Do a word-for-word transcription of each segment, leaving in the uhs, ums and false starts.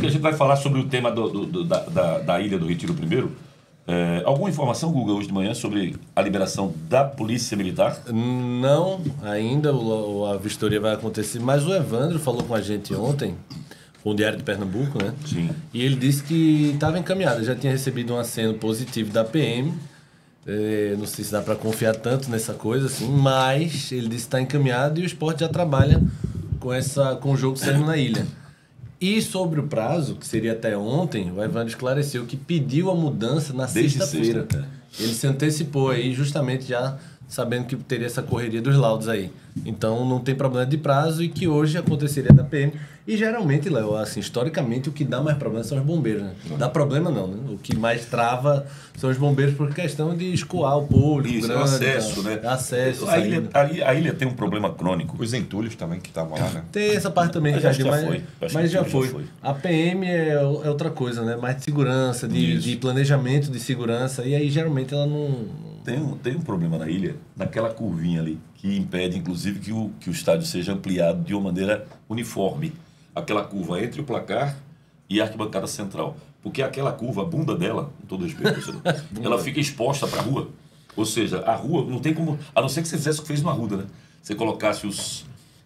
que a gente vai falar sobre o tema do, do, do, da, da, da Ilha do Retiro primeiro. É, alguma informação, Guga, hoje de manhã sobre a liberação da Polícia Militar? Não, ainda o, a vistoria vai acontecer, mas o Evandro falou com a gente ontem, com o Diário de Pernambuco, né? Sim. E ele disse que estava encaminhado, já tinha recebido um aceno positivo da P M, é, não sei se dá para confiar tanto nessa coisa, assim, mas ele disse que está encaminhado e o esporte já trabalha com, essa, com o jogo saindo na ilha. E sobre o prazo, que seria até ontem, o Evandro esclareceu que pediu a mudança na sexta-feira. Sexta. Ele se antecipou aí, justamente já sabendo que teria essa correria dos laudos aí. Então, não tem problema de prazo e que hoje aconteceria da P M. E geralmente, Léo, assim, historicamente, o que dá mais problema são os bombeiros, né? Dá problema não, né? O que mais trava são os bombeiros por questão de escoar o público. Isso, grande, acesso, né? Acesso. A ilha, a ilha tem um problema crônico. Os entulhos também que estavam lá, né? Tem essa parte também. Mas já, já mas, foi. Mas já, já foi. foi. A P M é, é outra coisa, né? Mais de segurança, de, de planejamento de segurança. E aí, geralmente, ela não... Tem um, tem um problema na ilha, naquela curvinha ali, que impede, inclusive, que o, que o estádio seja ampliado de uma maneira uniforme. Aquela curva entre o placar e a arquibancada central. Porque aquela curva, a bunda dela, com todo respeito, ela fica exposta para a rua. Ou seja, a rua não tem como... A não ser que você fizesse o que fez no Arruda, né? Você colocasse os,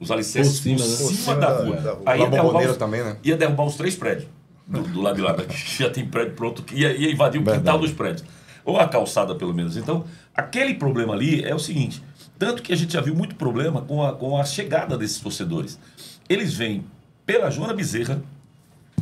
os alicerces por cima, por cima, né? cima da, da rua. Da rua. Aí ia derrubar, os, também, né? ia derrubar os três prédios do, do lado de lá. Já tem prédio pronto. Ia, ia invadir o Verdade. quintal dos prédios. Ou a calçada, pelo menos. Então, aquele problema ali é o seguinte. Tanto que a gente já viu muito problema com a, com a chegada desses torcedores. Eles vêm pela Joana Bezerra,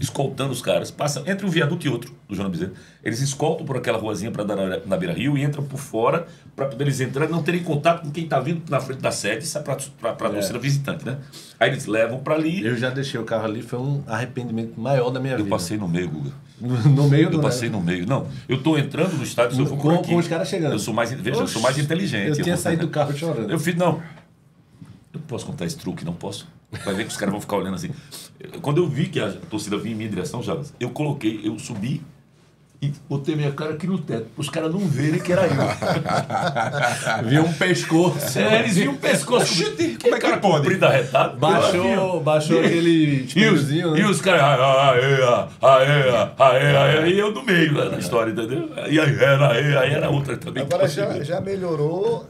escoltando os caras, passam entre um viaduto e outro do Joana Bezerra. Eles escoltam por aquela ruazinha para dar na, na beira-rio e entram por fora para poder eles entrarem e não terem contato com quem está vindo na frente da sede, para a torcida visitante, né? Aí eles levam para ali... Eu já deixei o carro ali, foi um arrependimento maior da minha eu vida. Eu passei no meio, Guga. No meio do Eu passei no meio. Não, eu tô entrando no estádio, se eu for com, por aqui... Com os caras chegando. Eu sou mais, veja, Oxi, eu sou mais inteligente. Eu tinha eu saído do carro chorando. Eu fiz, não. Eu posso contar esse truque, não posso? Vai ver que os caras vão ficar olhando assim. Quando eu vi que a torcida vinha em minha direção, já eu coloquei, eu subi e botei minha cara aqui no teto. Os caras não verem que era eu. Viu um pescoço. É, eles viram um pescoço. Chute, como é que pode? Baixou, baixou aquele espelhozinho, né? E os caras... E eu no meio da história, entendeu? E aí era outra também. Agora já melhorou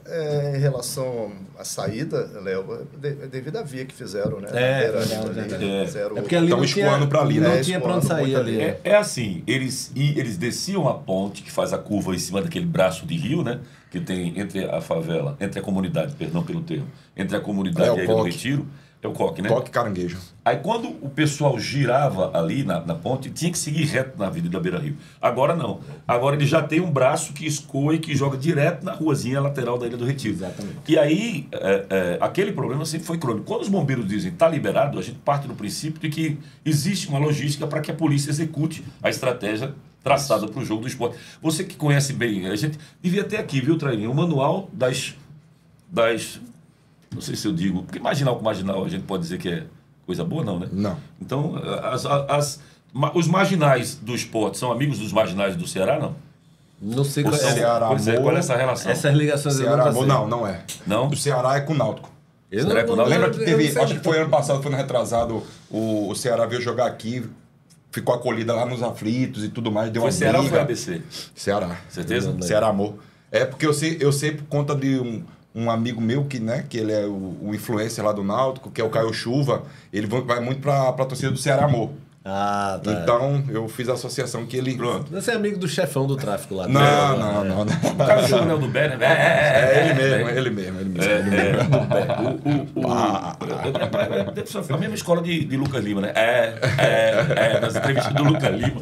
em relação à saída, Léo, devido à via que fizeram, né? É, é porque ali não tinha pra onde sair ali. É assim, eles... E eles desciam a ponte que faz a curva em cima daquele braço de rio, né? Que tem entre a favela, entre a comunidade, perdão pelo termo, entre a comunidade é, e a Ilha do Retiro, é o coque, né? Coque Caranguejo. Aí quando o pessoal girava ali na, na ponte, tinha que seguir reto na Avenida Beira-Rio. Agora não. Agora ele já tem um braço que escoa e que joga direto na ruazinha lateral da Ilha do Retiro. Exatamente. E aí, é, é, aquele problema sempre foi crônico. Quando os bombeiros dizem está liberado, a gente parte do princípio de que existe uma logística para que a polícia execute a estratégia traçada para o jogo do esporte. Você que conhece bem, a gente devia ter aqui, viu, Traininho, o manual das, das... Não sei se eu digo... Porque marginal com marginal a gente pode dizer que é coisa boa, não, né? Não. Então, as, as, os marginais do esporte são amigos dos marginais do Ceará, não? Não sei qual é. Ceará, pois é, qual é essa relação? Essas ligações... Ceará, não, não, não é. Não? O Ceará é com o Náutico. Eu Ceará não, é com o Náutico. Lembra que teve... Acho que foi ano passado, foi ano retrasado, o, o Ceará veio jogar aqui... Ficou acolhida lá nos Aflitos e tudo mais. Deu foi uma Ceará briga. Ou foi A B C? Ceará. Certeza? Ceará, amor. É porque eu sei, eu sei por conta de um, um amigo meu, que, né, que ele é o, o influencer lá do Náutico, que é o Caio Chuva. Ele vai muito pra, pra torcida do Ceará, amor. Ah, tá. Então, eu fiz a associação que ele... Pronto. Você é amigo do chefão do tráfico lá. Não, né? não, não, não. O cara chama o Léo do Berne, né? É, ele mesmo, é ele mesmo, ele mesmo. É, ele mesmo. É, é. O, o, o, ah. A mesma escola de, de Lucas Lima, né? É, é, é. Nas entrevistas do Lucas Lima.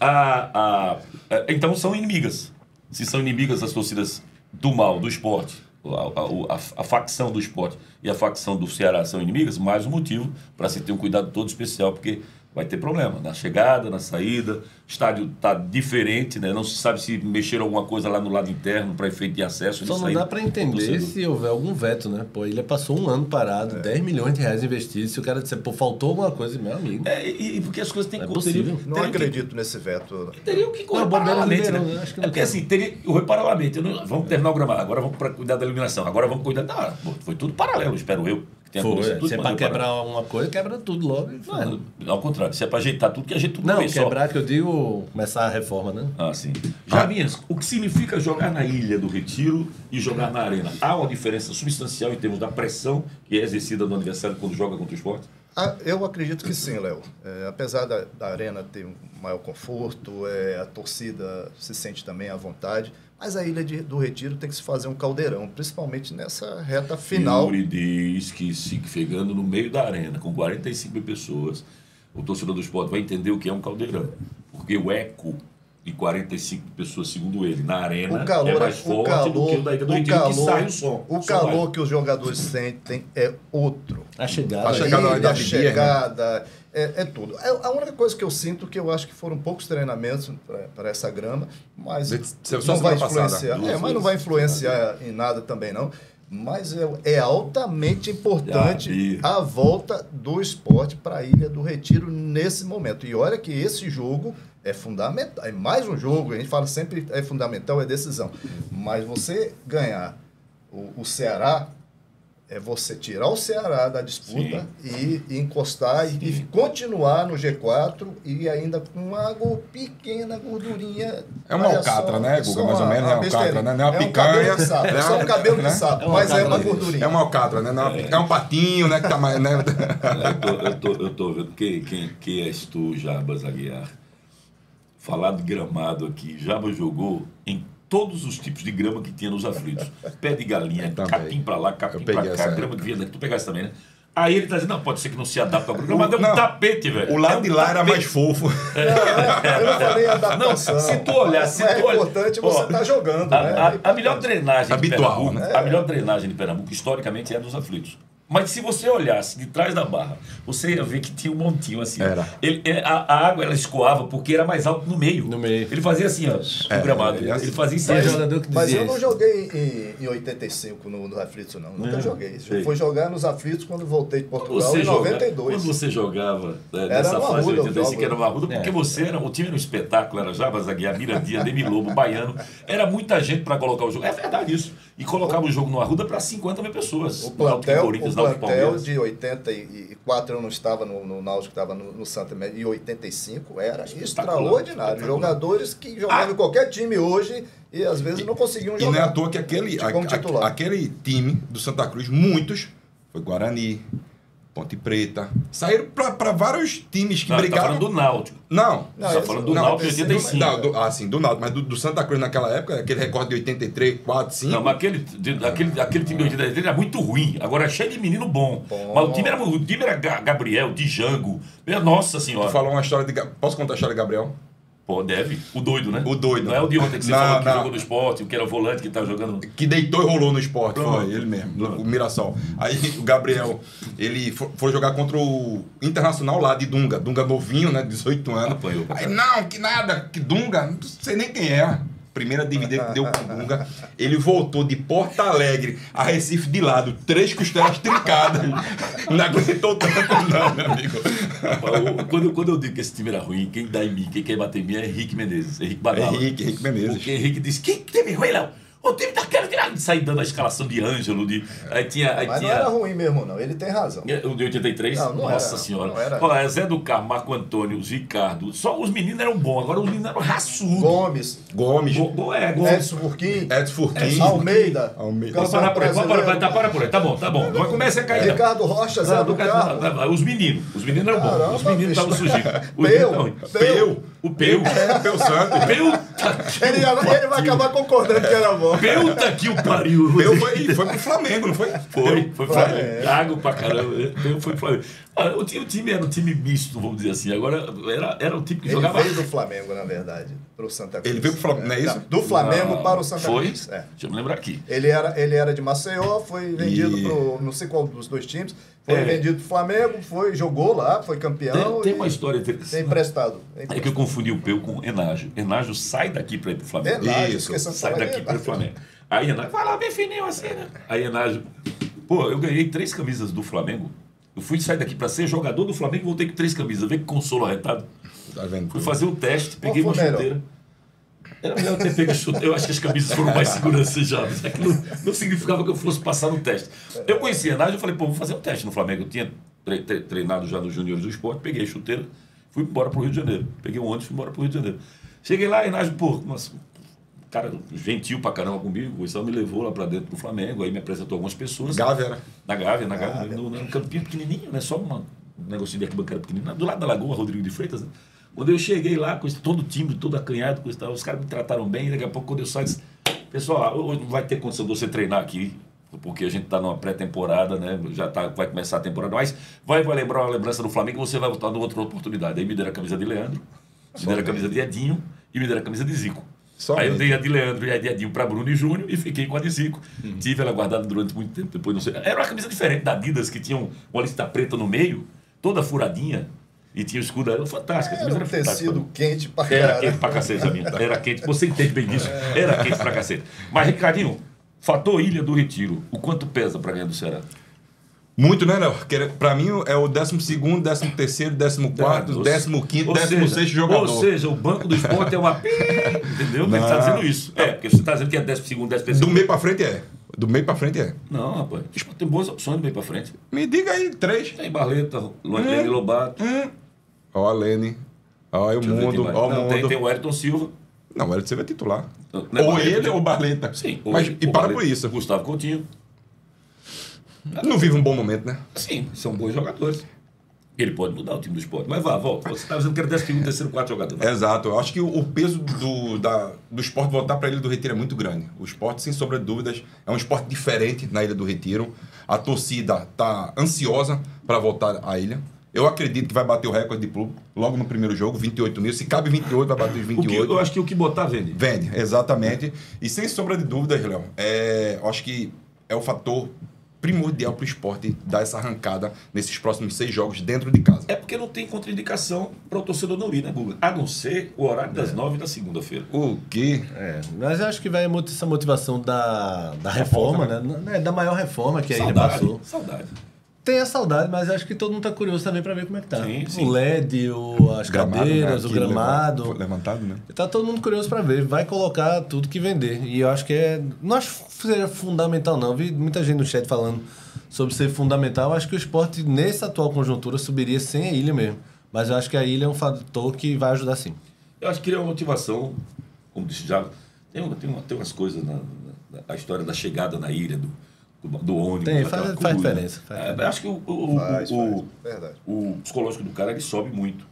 Ah, ah, então, são inimigas. Se são inimigas as torcidas do mal, do esporte... A, a, a facção do esporte e a facção do Ceará são inimigas, mais um motivo para se ter um cuidado todo especial, porque vai ter problema na chegada, na saída, o estádio está diferente, né? Não se sabe se mexeram alguma coisa lá no lado interno para efeito de acesso. Só de não saída, dá para entender se houver algum veto, né? Pô, ele passou um ano parado, é. dez milhões de reais investidos, se o cara disser, pô, faltou alguma coisa, meu amigo. É, e porque as coisas têm que... É possível. Não teriam acredito que, nesse veto. Teriam que correr paralelamente, né? Eu acho que não é porque tem. assim, teria, eu paralelamente, eu não, vamos terminar o gramado, agora vamos para cuidar da iluminação, agora vamos cuidar da... Foi tudo paralelo, espero eu. Tem foi, coisa, tudo se é para quebrar parar. Uma coisa, quebra tudo logo. Não, não, ao contrário, se é para ajeitar tudo, que ajeita tudo. Não, começou. Quebrar que eu digo, começar a reforma, né? Ah, sim. Jarbinhas, ah. o que significa jogar na Ilha do Retiro e jogar na Arena? Há uma diferença substancial em termos da pressão que é exercida no adversário quando joga contra o Esporte? Ah, eu acredito que sim, Léo. É, apesar da, da Arena ter um maior conforto, é, a torcida se sente também à vontade, mas a Ilha de, do Retiro tem que se fazer um caldeirão, principalmente nessa reta final. Yuri diz que se chegando no meio da Arena, com quarenta e cinco mil pessoas, o torcedor do Esporte vai entender o que é um caldeirão, porque o eco de quarenta e cinco pessoas, segundo ele, na Arena, o calor, é mais forte o calor, do que o da Ilha do Retiro, calor, que sai o som. O, o som calor vai. Que os jogadores sentem é outro. A chegada, a chegada, a, ilha, a chegada né? é, é tudo. É, a única coisa que eu sinto, que eu acho que foram poucos treinamentos para essa grama, mas de, não vai influenciar. É, mas não vai influenciar em nada também, não. Mas é, é altamente importante a volta do Esporte para a Ilha do Retiro nesse momento. E olha que esse jogo... É fundamental, é mais um jogo, a gente fala sempre é fundamental, é decisão. Mas você ganhar o, o Ceará, é você tirar o Ceará da disputa e, e encostar e, e continuar no G quatro e ainda com uma pequena gordurinha. É uma alcatra, né, Guga? Mais ou menos, é uma alcatra, né? Não é uma picanha. É só um cabelo de sapo, mas é uma gordurinha. É uma alcatra, né? É um patinho, né? Que tá mais, né? Eu tô, eu tô, eu tô vendo. Quem, quem, quem és tu, Jarbas Aguiar? Falar de gramado aqui, Jarbas jogou em todos os tipos de grama que tinha nos Aflitos. Pé de galinha, capim pra lá, capim pra cá, grama de vida, tu pegasse também, né? Aí ele tá dizendo, não, pode ser que não se adapta ao programa, mas é um tapete, velho. O lado é um de lá tapete. Era mais fofo. É, é, eu não falei adaptação. Não, se tu olhar... Se é tu olhar, importante ó, você tá jogando, a, né? A, a, a melhor drenagem habitual, de Pernambuco, né? A melhor drenagem de Pernambuco, historicamente, é a dos Aflitos. Mas se você olhasse de trás da barra, você ia ver que tinha um montinho assim. Era. Ele, a, a água ela escoava porque era mais alto no meio. No meio. Ele fazia assim, ó, é, no gramado. Ele, ele fazia assim. Mas, que mas eu não joguei em, em oitenta e cinco no, no Aflitos, não. Nunca é, joguei. Sei. Foi jogar nos Aflitos quando voltei de Portugal você em joga, noventa e dois. Quando você jogava né, nessa fase de oitenta e cinco, era uma Arruda, porque é. Você era, o time era um espetáculo, era Jarbas Aguiar, Mirandia, Demi Lobo, Baiano. Era muita gente para colocar o jogo. É verdade isso. E colocava o, o jogo no Arruda para cinquenta mil pessoas. O plantel, o plantel de oitenta e quatro eu não estava no, no Náutico, estava no, no Santa, e oitenta e cinco era extraordinário. Jogadores que jogavam ah. em qualquer time hoje e às vezes não conseguiam jogar. E não é à toa que aquele, a, a, aquele time do Santa Cruz, muitos, foi Guarani, Ponte Preta, saíram para vários times que não, brigaram. Tá falando do Náutico. Não, não você tá falando do não, Náutico de oitenta e cinco. Não, do, ah, sim, do Náutico, mas do, do Santa Cruz naquela época, aquele recorde de oitenta e três, quatro, cinco. Não, mas aquele, de, aquele, aquele time de oitenta e três era muito ruim. Agora é cheio de menino bom. bom. Mas o time era, o time era Gabriel, Django. Nossa Senhora. Tu falou uma história de. Posso contar a história de Gabriel? Pô, deve. O doido, né? O doido. Não é o de ontem que você não, falou que não. Jogou no Esporte, o que era volante que tá jogando... Que deitou e rolou no Esporte, não. Foi ele mesmo, não. O Mirassol. Aí o Gabriel, ele foi jogar contra o Internacional lá de Dunga, Dunga novinho, né, dezoito anos. Apanhou. Aí, não, que nada, que Dunga, não sei nem quem é. Primeira D V D que deu com o Dunga, ele voltou de Porto Alegre a Recife de lado, três costelas trincadas. Não aguentou tanto não, meu amigo. Quando, quando eu digo que esse time era ruim, quem dá em mim, quem quer bater em mim é Henrique Menezes. Henrique Badala. Henrique, Henrique Menezes. Porque Henrique disse, quem teve ruim, Léo? O time tá querendo tirar... Sair dando a escalação de Ângelo, de... Aí tinha... Aí mas tinha... não era ruim mesmo, não. Ele tem razão. O de oitenta e três? Não, não Nossa era, Senhora. Não era. Olha, Zé do Carmo, Marco Antônio, Ricardo. Só os meninos eram bons. Agora os meninos eram raçudos. Gomes. Gomes. Go, é, Gomes. Edson Furquim. Edson Furquim. Almeida. Almeida. Vamos parar por aí. Vamos parar, tá, para por aí. Tá bom, tá bom. Vai começar a cair. Ricardo Rocha, Zé do Carmo. Os meninos. Os meninos eram bons. Caramba, os meninos estavam surgindo. Peu. Peu. O Peu. É. Peu Santo. Peu. Ele, ele vai acabar concordando que era bom. Peu tá aqui o pariu. Peu foi, foi pro Flamengo, não foi? Foi, foi pro Flamengo. Cago pra caramba. Peu foi pro Flamengo. Ah, o, time, o time era um time misto, vamos dizer assim. Agora era, era um time que ele jogava... Ele veio do Flamengo, na verdade, pro Santa Cruz. Ele veio pro Flamengo, não é isso? Não, do Flamengo não, para o Santa foi? Cruz. É. Deixa eu me lembrar aqui. Ele era, ele era de Maceió, foi vendido e... pro... Não sei qual dos dois times. Foi é. vendido pro Flamengo, foi, jogou lá, foi campeão. Tem, tem uma história interessante. Tem emprestado. É, emprestado. É que eu confundi o Peu com Enaggio. Enaggio sai daqui para ir pro Flamengo. Enaggio, isso, sai daqui para o Flamengo. Aí Enaggio, vai lá bem fininho assim, né? Aí Enaggio, pô, eu ganhei três camisas do Flamengo. Eu fui sair daqui para ser jogador do Flamengo e voltei com três camisas. Vê que consolo arretado. Tá vendo? Fui fazer o teste, peguei uma chuteira. Era melhor ter pego chute. Eu acho que as camisas foram mais segurancejadas. Aquilo não, não significava que eu fosse passar no teste. Eu conheci a Enaggio, eu falei, pô, vou fazer um teste no Flamengo. Eu tinha tre tre treinado já nos juniores do esporte, peguei a chuteira, fui embora para o Rio de Janeiro. Peguei um ônibus e fui embora para o Rio de Janeiro. Cheguei lá, a Enaggio, pô, nossa, cara gentil pra caramba comigo, o Sal me levou lá pra dentro do Flamengo, aí me apresentou algumas pessoas. Gávea, né? Na Gávea, na Gávea, Gávea. No, no campinho pequenininho, né? Só uma, um negocinho de arquibancada pequenininho, do lado da Lagoa, Rodrigo de Freitas, né? Quando eu cheguei lá, com todo o timbre, todo acanhado, com isso, os caras me trataram bem. Daqui a pouco, quando eu saio, disse, pessoal, hoje não vai ter condição de você treinar aqui, porque a gente está numa pré-temporada, né? Já tá, vai começar a temporada, mas vai, vai lembrar uma lembrança do Flamengo e você vai voltar em outra oportunidade. Aí me deram a camisa de Leandro, Só me deram a camisa de Edinho e me deram a camisa de Zico. Só aí mesmo. Eu dei a de Leandro e a de Edinho para Bruno e Júnior e fiquei com a de Zico. Uhum. Tive ela guardada durante muito tempo, depois não sei. Era uma camisa diferente da Adidas, que tinha uma lista preta no meio, toda furadinha. E tinha o escudo, era fantástico. Era, era um tecido quente pra cacete. Era quente pra cacete a minha. Era quente, você entende bem disso. Era quente pra cacete. Mas, Ricardinho, fator Ilha do Retiro, o quanto pesa pra ganhar do Ceará? Muito, né, Léo? Pra mim é o décimo segundo, décimo terceiro, décimo quarto, décimo quinto, décimo sexto jogador. Ou seja, o banco do esporte é uma... Entendeu? Não. Ele tá dizendo isso. É, porque você tá dizendo que é décimo segundo, décimo terceiro... Do meio pra frente é. Do meio pra frente é? Não, rapaz. Tem boas opções do meio pra frente. Me diga aí, três. Tem Barleta, Luane Lobato... Ó a Lene, ó o mundo, ó o mundo. Tem, tem o Elton Silva. Não, o Elton Silva é titular. Não, não é ou Barleta, ele ou Barleta. Sim. Mas, ou, e ou para Barleta, por isso. Gustavo Coutinho. Não, não vive um bom momento, né? Sim, são bons jogadores. Ele pode mudar o time do esporte. Mas vá, volta. Você estava dizendo que era décimo segundo, décimo quarto jogador. Exato. Eu acho que o peso do, da, do esporte voltar para a Ilha do Retiro é muito grande. O esporte, sem sombra de dúvidas, é um esporte diferente na Ilha do Retiro. A torcida está ansiosa para voltar à ilha. Eu acredito que vai bater o recorde de público logo no primeiro jogo, vinte e oito mil. Se cabe vinte e oito, vai bater os vinte e oito. Que, eu acho que o que botar vende. Vende, exatamente. E sem sombra de dúvidas, Léo, é, eu acho que é o fator primordial para o esporte dar essa arrancada nesses próximos seis jogos dentro de casa. É porque não tem contraindicação para o torcedor não ir, né, Guga? A não ser o horário das nove é. da segunda-feira. O quê? É, mas eu acho que vai essa motivação da, da reforma, volta, né? né? Da maior reforma que a ilha passou. Saudade. Tem a saudade, mas acho que todo mundo está curioso também para ver como é que tá. Sim, sim. O L E D, o, as gramado, cadeiras, né? O gramado. Levantado, né? Tá todo mundo curioso para ver. Vai colocar tudo que vender. E eu acho que é... Não acho que seja fundamental, não. Vi muita gente no chat falando sobre ser fundamental. Eu acho que o esporte, nessa atual conjuntura, subiria sem a ilha mesmo. Mas eu acho que a ilha é um fator que vai ajudar, sim. Eu acho que ele é uma motivação, como disse já. Tem, tem, uma, tem umas coisas na, na, na a história da chegada na ilha, do... Do, do ônibus. Tem, faz, faz, faz diferença. Faz. É, acho que o, o, faz, o, faz. o, o psicológico do cara ele sobe muito.